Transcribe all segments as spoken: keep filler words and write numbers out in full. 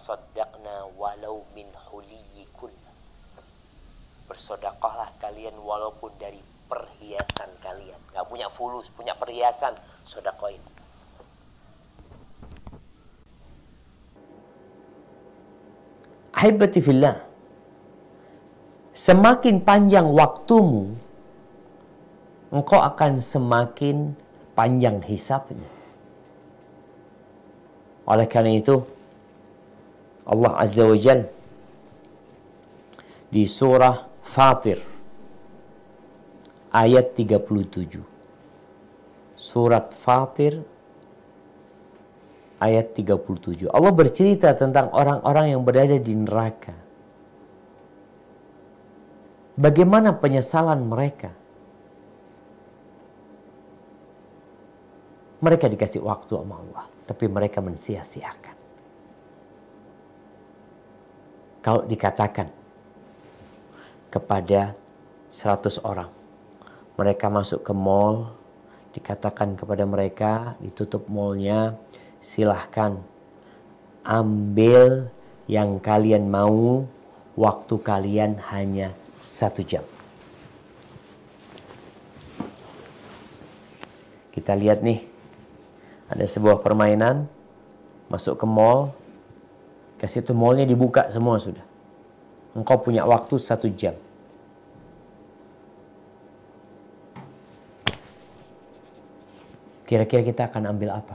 tasaddaqna walau min huliyikunna. Bersedekahlah kalian walaupun dari perhiasan kalian. Gak punya fulus, punya perhiasan, sedekahin. Ahibati fillah, semakin panjang waktumu, engkau akan semakin panjang hisabnya. Oleh karena itu, Allah Azza wa Jalla di surah Fatir ayat tiga puluh tujuh. Surat Fatir ayat tiga puluh tujuh. Allah bercerita tentang orang-orang yang berada di neraka. Bagaimana penyesalan mereka? Mereka dikasih waktu sama Allah, tapi mereka mensia-siakan. Kalau dikatakan kepada seratus orang, mereka masuk ke mall, dikatakan kepada mereka, ditutup mallnya, silahkan ambil yang kalian mau, waktu kalian hanya satu jam. Kita lihat nih, ada sebuah permainan, masuk ke mall, kasih tuh mallnya dibuka semua sudah. Engkau punya waktu satu jam. Kira-kira kita akan ambil apa?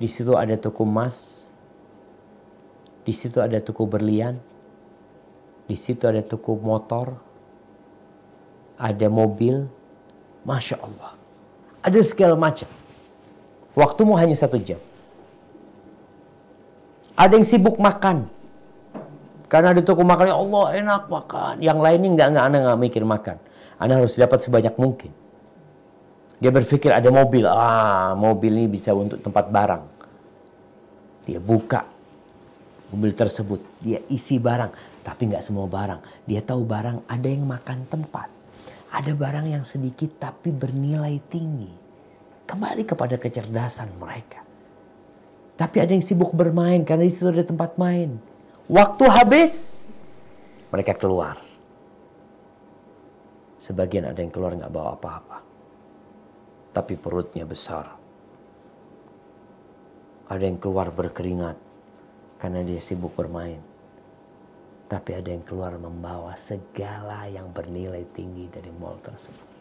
Di situ ada toko emas, di situ ada toko berlian, di situ ada toko motor, ada mobil, masya Allah, ada segala macam. Waktumu hanya satu jam. Ada yang sibuk makan, karena ada toko makan, ya Allah enak makan. Yang lainnya nggak nggak anda nggak mikir makan, anda harus dapat sebanyak mungkin. Dia berpikir ada mobil, ah mobil ini bisa untuk tempat barang. Dia buka mobil tersebut, dia isi barang, tapi nggak semua barang. Dia tahu barang ada yang makan tempat, ada barang yang sedikit tapi bernilai tinggi. Kembali kepada kecerdasan mereka. Tapi ada yang sibuk bermain karena di situ ada tempat main. Waktu habis, mereka keluar. Sebagian ada yang keluar nggak bawa apa-apa, tapi perutnya besar. Ada yang keluar berkeringat karena dia sibuk bermain. Tapi ada yang keluar membawa segala yang bernilai tinggi dari mall tersebut.